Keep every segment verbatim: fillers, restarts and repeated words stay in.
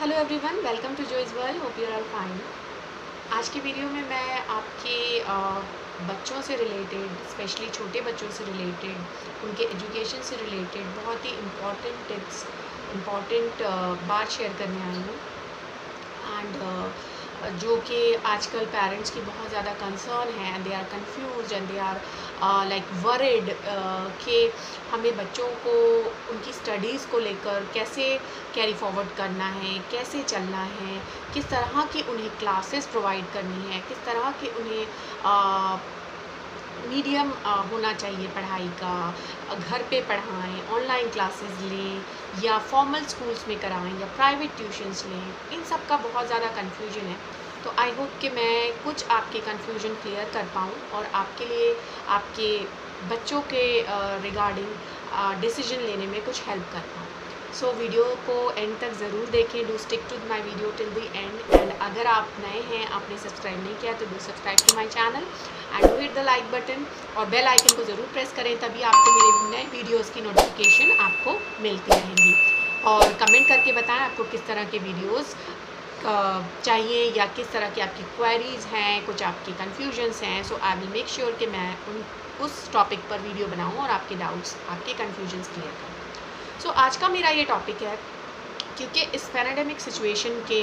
Hello everyone, welcome to Joey's world. Hope you are fine. आज की video में मैं आपके बच्चों से रिलेटेड, स्पेशली छोटे बच्चों से रिलेटेड, उनके एजुकेशन से रिलेटेड बहुत ही इम्पॉर्टेंट टिप्स, इम्पॉर्टेंट बात शेयर करने आई हूँ एंड जो कि आजकल पेरेंट्स की बहुत ज़्यादा कंसर्न है and they are confuse and they are like worried कि हमें बच्चों को उनकी स्टडीज़ को लेकर कैसे कैरी फॉरवर्ड करना है, कैसे चलना है, किस तरह की उन्हें क्लासेस प्रोवाइड करनी है, किस तरह की उन्हें मीडियम होना चाहिए पढ़ाई का, घर पे पढ़ाएं, ऑनलाइन क्लासेस लें या फॉर्मल स्कूल्स में कराएं या प्राइवेट ट्यूशन्स लें। इन सब का बहुत ज़्यादा कन्फ्यूजन है, तो आई होप कि मैं कुछ आपके कन्फ्यूजन क्लियर कर पाऊँ और आपके लिए, आपके बच्चों के रिगार्डिंग डिसीजन लेने में कुछ हेल्प कर पाऊँ। सो so, वीडियो को एंड तक ज़रूर देखें। Do stick to my video till the end and अगर आप नए हैं, आपने सब्सक्राइब नहीं किया तो do subscribe to my channel and do hit the like button और बेल आइकन को ज़रूर प्रेस करें, तभी आपको मेरे नए वीडियोज़ की नोटिफिकेशन आपको मिलती रहेंगी। और कमेंट करके बताएँ आपको किस तरह के वीडियोज़ चाहिए या किस तरह की आपकी क्वेरीज़ हैं, कुछ आपके कन्फ्यूजन्स हैं। So I will make sure कि मैं उन उस टॉपिक पर वीडियो बनाऊं और आपके डाउट्स, आपके कन्फ्यूजन्स क्लियर करूं। सो so, आज का मेरा ये टॉपिक है क्योंकि इस पैराडेमिक सिचुएशन के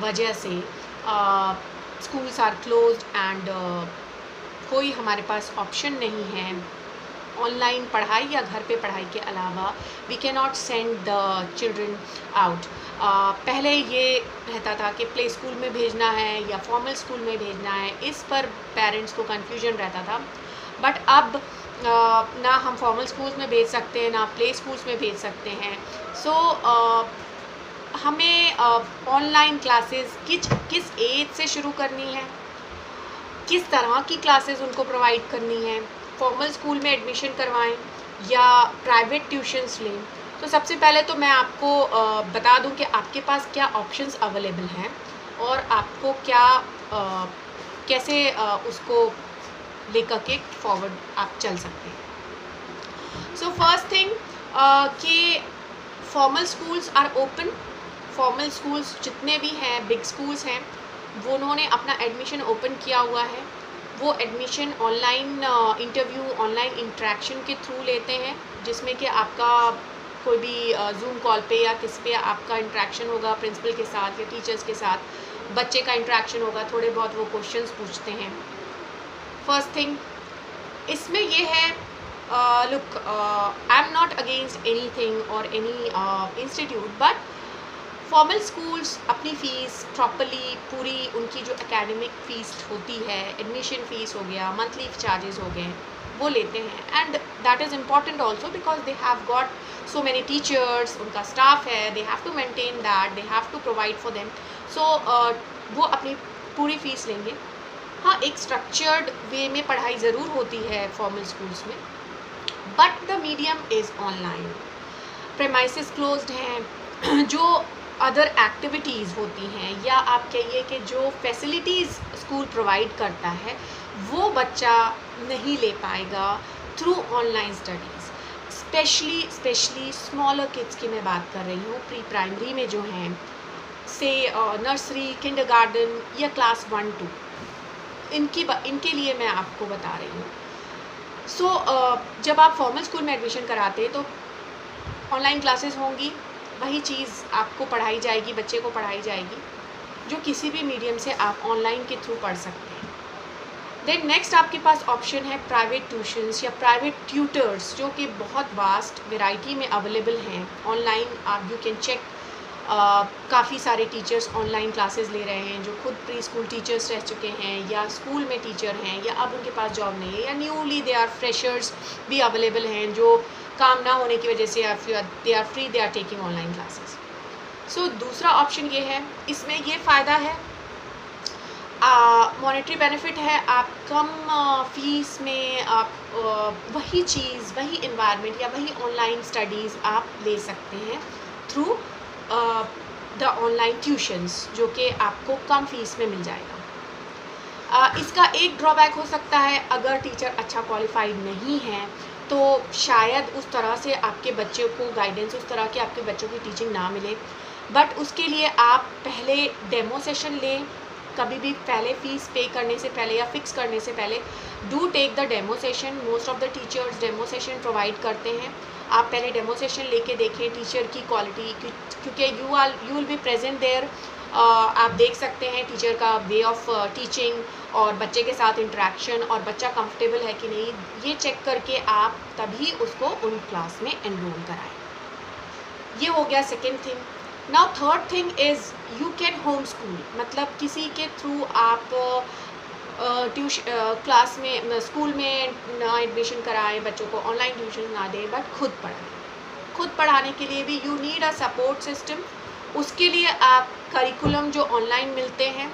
वजह से स्कूल्स आर क्लोज एंड कोई हमारे पास ऑप्शन नहीं है। ऑनलाइन पढ़ाई या घर पे पढ़ाई के अलावा we can not send the children out. पहले ये रहता था कि प्ले स्कूल में भेजना है या फॉर्मल स्कूल में भेजना है, इस पर पेरेंट्स को कन्फ्यूजन रहता था। बट अब आ, ना हम फॉर्मल स्कूल्स में भेज सकते हैं, ना प्ले स्कूल्स में भेज सकते हैं। सो so, हमें ऑनलाइन क्लासेस किस किस एज से शुरू करनी है, किस तरह की क्लासेस उनको प्रोवाइड करनी है, फॉर्मल स्कूल में एडमिशन करवाएं या प्राइवेट ट्यूशन्स लें। तो सबसे पहले तो मैं आपको बता दूं कि आपके पास क्या ऑप्शंस अवेलेबल हैं और आपको क्या कैसे उसको लेकर के फॉरवर्ड आप चल सकते हैं। सो फर्स्ट थिंग कि formal schools are open. Formal schools जितने भी हैं, बिग स्कूल्स हैं, वो उन्होंने अपना एडमिशन ओपन किया हुआ है। वो admission online interview, online interaction के थ्रू लेते हैं, जिसमें कि आपका कोई भी जूम कॉल पे या किस पे आपका इंटरेक्शन होगा प्रिंसिपल के साथ या टीचर्स के साथ, बच्चे का इंटरेक्शन होगा, थोड़े बहुत वो क्वेश्चंस पूछते हैं। फर्स्ट थिंग इसमें ये है, look I am not against anything और any institute, but formal schools अपनी फ़ीस प्रॉपरली पूरी, उनकी जो एकेडमिक फ़ीस होती है, एडमिशन फ़ीस हो गया, मंथली चार्जेस हो गए, वो लेते हैं। And that is important also because they have got so many teachers, उनका स्टाफ है, they have to maintain that, they have to provide for them. So वो अपनी पूरी फ़ीस लेंगे। हाँ, एक स्ट्रक्चर्ड वे में पढ़ाई ज़रूर होती है फॉर्मल स्कूल्स में, but the medium is online. Premises closed हैं, जो अदर एक्टिविटीज़ होती हैं या आप कहिए कि जो फैसिलिटीज़ स्कूल प्रोवाइड करता है वो बच्चा नहीं ले पाएगा through online studies. Specially specially smaller kids की मैं बात कर रही हूँ, प्री प्राइमरी में जो हैं, से नर्सरी, किंडरगार्टन या क्लास वन टू, इनकी इनके लिए मैं आपको बता रही हूँ। सो so, uh, जब आप फॉर्मल स्कूल में एडमिशन कराते हैं तो ऑनलाइन क्लासेस होंगी, वही चीज़ आपको पढ़ाई जाएगी, बच्चे को पढ़ाई जाएगी, जो किसी भी मीडियम से आप ऑनलाइन के थ्रू पढ़ सकते हैं। देन नेक्स्ट आपके पास ऑप्शन है प्राइवेट ट्यूशन्स या प्राइवेट ट्यूटर्स, जो कि बहुत वास्ट वैरायटी में अवेलेबल हैं। ऑनलाइन आप यू कैन चेक, काफ़ी सारे टीचर्स ऑनलाइन क्लासेस ले रहे हैं जो खुद प्री स्कूल टीचर्स रह चुके हैं या स्कूल में टीचर हैं या अब उनके पास जॉब नहीं है या न्यूली दे आर फ्रेशर्स भी अवेलेबल हैं जो काम ना होने की वजह से they are free, they are taking online classes. So दूसरा ऑप्शन ये है, इसमें ये फ़ायदा है, मॉनेटरी uh, बेनिफिट है। आप कम फीस uh, में आप uh, वही चीज़, वही इन्वायरमेंट या वही ऑनलाइन स्टडीज़ आप ले सकते हैं थ्रू द ऑनलाइन ट्यूशन्स, जो कि आपको कम फीस में मिल जाएगा। uh, इसका एक ड्रॉबैक हो सकता है, अगर टीचर अच्छा क्वालिफाइड नहीं है तो शायद उस तरह से आपके बच्चे को गाइडेंस, उस तरह के आपके बच्चों की टीचिंग ना मिले। बट उसके लिए आप पहले डेमो सेशन लें, कभी भी पहले फ़ीस पे करने से पहले या फिक्स करने से पहले do take the demo session. Most of the teachers demo session provide करते हैं, आप पहले डेमो सेशन लेके देखें टीचर की क्वालिटी, क्योंकि you are you will be present there. आप देख सकते हैं टीचर का वे ऑफ टीचिंग और बच्चे के साथ इंटरेक्शन, और बच्चा कंफर्टेबल है कि नहीं, ये चेक करके आप तभी उसको उन क्लास में एनरोल कराएं। ये हो गया second thing. Now third thing is you can home school, मतलब किसी के थ्रू आप ट्यूश क्लास में स्कूल में ना एडमिशन कराएं, बच्चों को ऑनलाइन ट्यूशन ना दें, बट खुद पढ़ाएं। खुद पढ़ाने के लिए भी you need a support system. उसके लिए आप करिकुलम जो ऑनलाइन मिलते हैं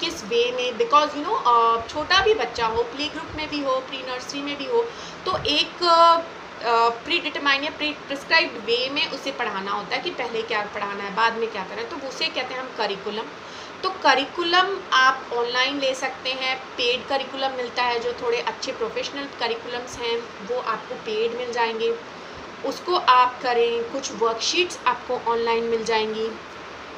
किस वे में, बिकॉज यू नो छोटा भी बच्चा हो, प्ले ग्रुप में भी हो, प्री नर्सरी में भी हो, तो एक uh, प्री डिटरमाइन या प्री प्रिस्क्राइब्ड वे में उसे पढ़ाना होता है कि पहले क्या पढ़ाना है, बाद में क्या करना है, तो उसे कहते हैं हम करिकुलम। तो करिकुलम आप ऑनलाइन ले सकते हैं। पेड करिकुलम मिलता है, जो थोड़े अच्छे प्रोफेशनल करिकुलम्स हैं वो आपको पेड मिल जाएंगे, उसको आप करें। कुछ वर्कशीट्स आपको ऑनलाइन मिल जाएंगी,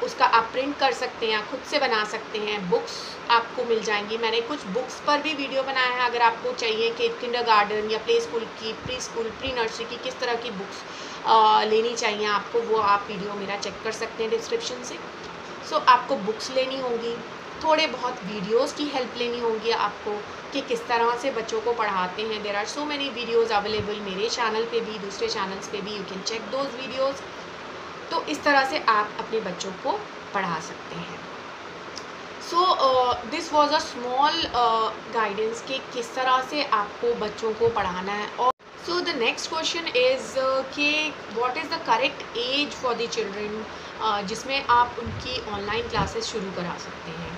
उसका आप प्रिंट कर सकते हैं, खुद से बना सकते हैं। बुक्स आपको मिल जाएंगी, मैंने कुछ बुक्स पर भी वीडियो बनाया है, अगर आपको चाहिए कि किंडरगार्टन या प्ले स्कूल की, प्री स्कूल, प्री नर्सरी की किस तरह की बुक्स लेनी चाहिए आपको, वो आप वीडियो मेरा चेक कर सकते हैं डिस्क्रिप्शन से। सो so, आपको बुक्स लेनी होंगी, थोड़े बहुत वीडियोस की हेल्प लेनी होगी आपको कि किस तरह से बच्चों को पढ़ाते हैं। There are so many videos available मेरे चैनल पर भी, दूसरे चैनल्स पर भी, you can check those videos. तो इस तरह से आप अपने बच्चों को पढ़ा सकते हैं। So this was a small guidance कि किस तरह से आपको बच्चों को पढ़ाना है। और so the next question is कि what is the correct age for the children जिसमें आप उनकी ऑनलाइन क्लासेस शुरू करा सकते हैं।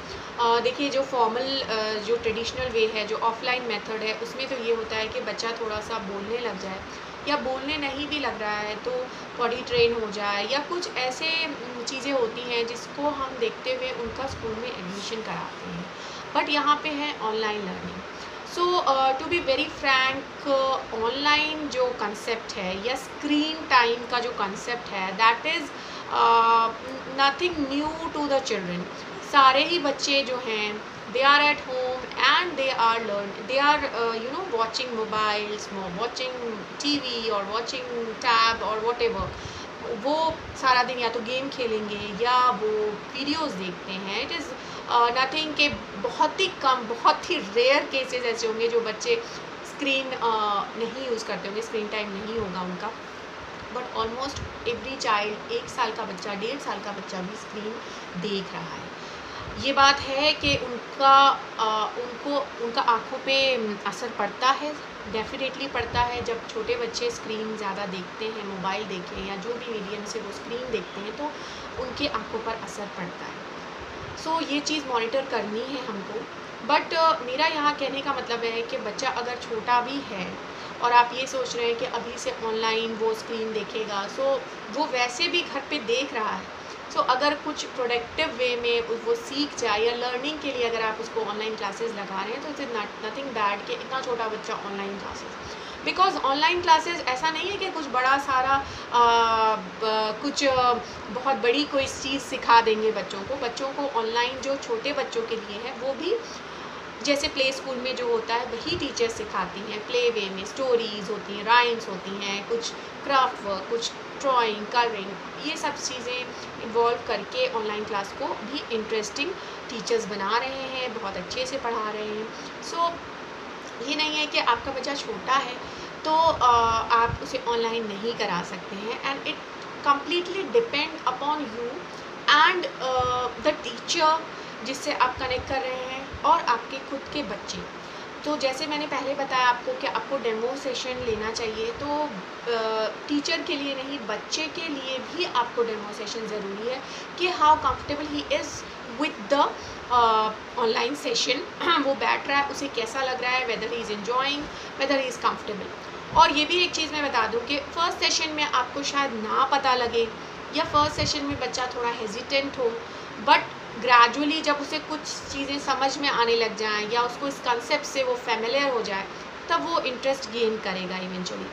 uh, देखिए, जो फॉर्मल uh, जो ट्रेडिशनल वे है, जो ऑफलाइन मेथड है, उसमें तो ये होता है कि बच्चा थोड़ा सा बोलने लग जाए, या बोलने नहीं भी लग रहा है तो बॉडी ट्रेन हो जाए, या कुछ ऐसे चीज़ें होती हैं जिसको हम देखते हुए उनका स्कूल में एडमिशन कराते हैं। बट यहाँ पे है online learning. So to be very frank, online जो कंसेप्ट है या स्क्रीन टाइम का जो कंसेप्ट है, that is nothing new to the children. सारे ही बच्चे जो हैं, they are at home and they are learn, they are you know watching mobiles, watching T V और वॉचिंग टैब और वॉट एवर। वो सारा दिन या तो गेम खेलेंगे या वो वीडियोस देखते हैं। इट इज़ नथिंग के बहुत ही कम, बहुत ही रेयर केसेस ऐसे होंगे जो बच्चे स्क्रीन uh, नहीं यूज़ करते होंगे, स्क्रीन टाइम नहीं होगा उनका। बट ऑलमोस्ट एवरी चाइल्ड, एक साल का बच्चा, डेढ़ साल का बच्चा भी स्क्रीन देख रहा है। ये बात है कि उनका आ, उनको उनका आँखों पे असर पड़ता है, डेफिनेटली पड़ता है। जब छोटे बच्चे स्क्रीन ज़्यादा देखते हैं, मोबाइल देखें या जो भी मीडियम से वो स्क्रीन देखते हैं, तो उनके आँखों पर असर पड़ता है। सो so, ये चीज़ मॉनिटर करनी है हमको। बट uh, मेरा यहाँ कहने का मतलब है कि बच्चा अगर छोटा भी है और आप ये सोच रहे हैं कि अभी से ऑनलाइन वो स्क्रीन देखेगा, सो so, वो वैसे भी घर पर देख रहा है। सो so, अगर कुछ प्रोडक्टिव वे में वो सीख जाए, या लर्निंग के लिए अगर आप उसको ऑनलाइन क्लासेस लगा रहे हैं, तो इट इज़ नथिंग बैड कि इतना छोटा बच्चा online classes, because online classes ऐसा नहीं है कि कुछ बड़ा सारा आ, ब, कुछ बहुत बड़ी कोई चीज़ सिखा देंगे बच्चों को। बच्चों को ऑनलाइन जो छोटे बच्चों के लिए है, वो भी जैसे प्ले स्कूल में जो होता है वही टीचर सिखाती हैं, प्ले वे में। स्टोरीज़ होती हैं, राइम्स होती हैं, कुछ क्राफ्ट वर्क, कुछ ड्राइंग, कलरिंग, ये सब चीज़ें इन्वॉल्व करके ऑनलाइन क्लास को भी इंटरेस्टिंग टीचर्स बना रहे हैं, बहुत अच्छे से पढ़ा रहे हैं। सो so, ये नहीं है कि आपका बच्चा छोटा है तो आ, आप उसे ऑनलाइन नहीं करा सकते हैं। And it completely depend upon you and the teacher जिससे आप कनेक्ट कर रहे हैं, और आपके खुद के बच्चे। तो जैसे मैंने पहले बताया आपको कि आपको डेमो सेशन लेना चाहिए, तो टीचर के लिए नहीं, बच्चे के लिए भी आपको डेमो सेशन ज़रूरी है कि how comfortable he is with the online session. वो बैठ रहा है, उसे कैसा लग रहा है, whether he is enjoying, whether he is comfortable. और ये भी एक चीज़ मैं बता दूं कि फ़र्स्ट सेशन में आपको शायद ना पता लगे, या फर्स्ट सेशन में बच्चा थोड़ा हेजिटेंट हो, बट ग्रेजुअली जब उसे कुछ चीज़ें समझ में आने लग जाएं, या उसको इस कंसेप्ट से वो फेमिलियर हो जाए, तब वो इंटरेस्ट गेन करेगा इवेंचुअली।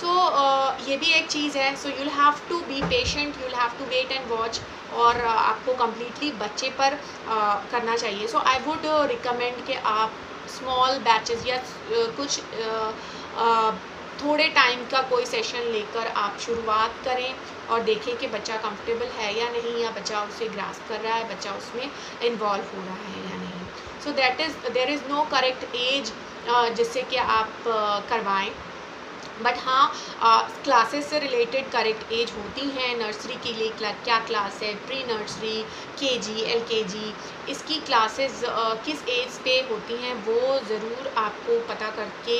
सो so, uh, ये भी एक चीज़ है. So you'll have to be patient, you'll have to wait and watch, और uh, आपको कम्प्लीटली बच्चे पर uh, करना चाहिए. सो आई वुड रिकमेंड कि आप स्मॉल बैचेस या uh, कुछ uh, uh, थोड़े टाइम का कोई सेशन लेकर आप शुरुआत करें और देखें कि बच्चा कंफर्टेबल है या नहीं, या बच्चा उसे ग्रास्प कर रहा है, बच्चा उसमें इन्वॉल्व हो रहा है या नहीं. So that is there is no correct age जिससे कि आप uh, करवाएं, बट हाँ क्लासेस uh, से रिलेटेड करेक्ट एज होती हैं. नर्सरी के लिए क्या क्लास है, प्री नर्सरी, केजी, एलकेजी, इसकी क्लासेस uh, किस एज पे होती हैं वो ज़रूर आपको पता करके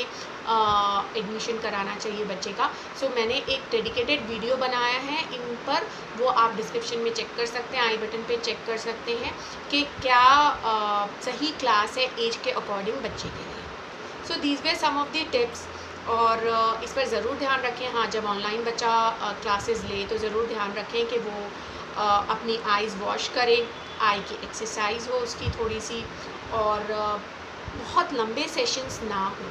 एडमिशन uh, कराना चाहिए बच्चे का. सो so, मैंने एक डेडिकेटेड वीडियो बनाया है इन पर, वो आप डिस्क्रिप्शन में चेक कर सकते हैं, आई बटन पे चेक कर सकते हैं कि क्या uh, सही क्लास है एज के अकॉर्डिंग बच्चे के लिए. So these were some of the tips, और इस पर ज़रूर ध्यान रखें. हाँ, जब ऑनलाइन बच्चा क्लासेस ले तो ज़रूर ध्यान रखें कि वो अपनी आइज़ वॉश करे, आई की एक्सरसाइज हो उसकी थोड़ी सी, और बहुत लंबे सेशंस ना हो.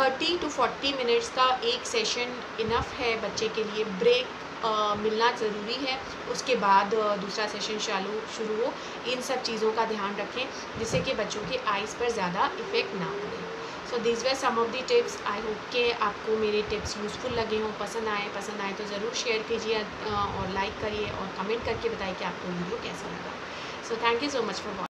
थर्टी टू फोर्टी मिनट्स का एक सेशन इनफ है बच्चे के लिए. ब्रेक मिलना ज़रूरी है, उसके बाद दूसरा सेशन चालू शुरू हो. इन सब चीज़ों का ध्यान रखें जिससे कि बच्चों के आइज़ पर ज़्यादा इफ़ेक्ट ना पड़े. So these were some of the tips. I hope के आपको मेरे टिप्स यूज़फुल लगे हों, पसंद आए. पसंद आए तो ज़रूर शेयर कीजिए और लाइक करिए और कमेंट करके बताइए कि आपको वीडियो कैसा लगा. So thank you so much for watching.